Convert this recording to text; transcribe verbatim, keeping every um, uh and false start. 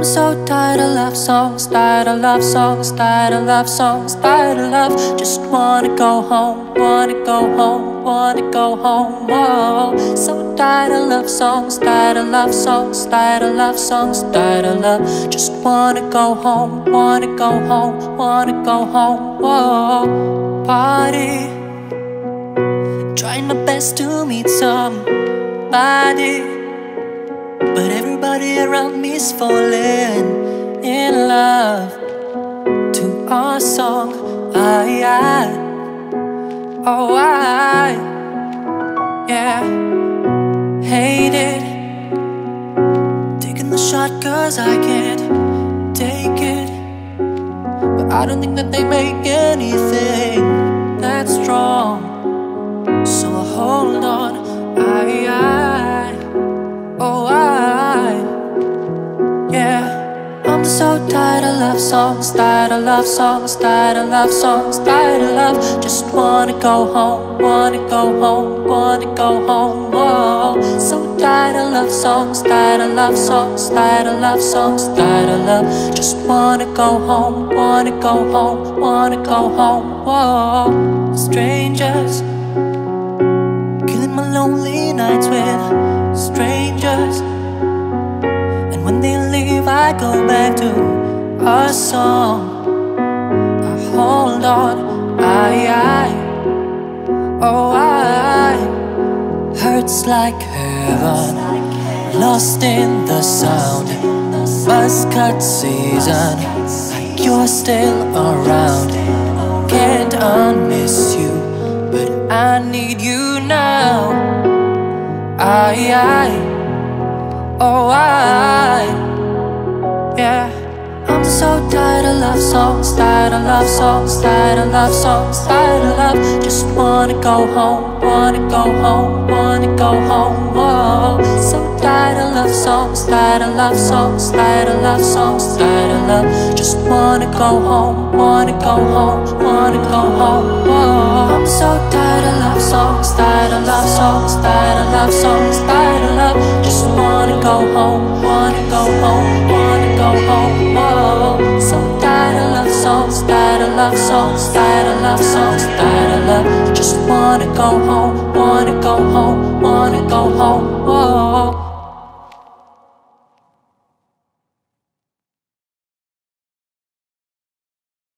I'm so tired of love songs, tired of love songs, tired of love songs, tired of love. Just wanna go home, wanna go home, wanna go home. Oh, so tired of love songs, tired of love songs, tired of love songs, tired of love. Just wanna go home, wanna go home, wanna go home. Oh, party, trying my best to meet somebody, but everybody around me is falling in love to our song. I, I, oh I, yeah, hate it, taking the shot cause I can't take it, but I don't think that they make anything that's strong, so I hold on. I, I, oh I, so tired of love songs, tired of love songs, tired of love songs, tired of love. Just wanna go home, wanna go home, wanna go home. Oh, so tired of love songs, tired of love songs, tired of love songs, tired of love. Just wanna go home, wanna go home, wanna go home. Oh, strangers, killing my lonely nights with strangers. When they leave, I go back to our song. I hold on, I, I, oh I, hurts like heaven, lost in the sound, must cut season, you're still around. Can't unmiss you, but I need you now. I, I, oh I, yeah. I'm so tired of love songs, tired of love songs, tired of love songs, tired of love. Just wanna go home, wanna go home, wanna go home. Oh, so tired of love songs, tired of love songs, tired of love songs, tired of love. Just wanna go home, wanna go home, wanna go home. Oh, I'm so tired of love songs, tired of love songs, tired of love songs, tired of love. Just wanna go home, wanna go home, wanna go home. Oh, so tired of love songs, tired of love songs, tired of love songs, tired of love. Just wanna go home, wanna go home, wanna go home. Oh,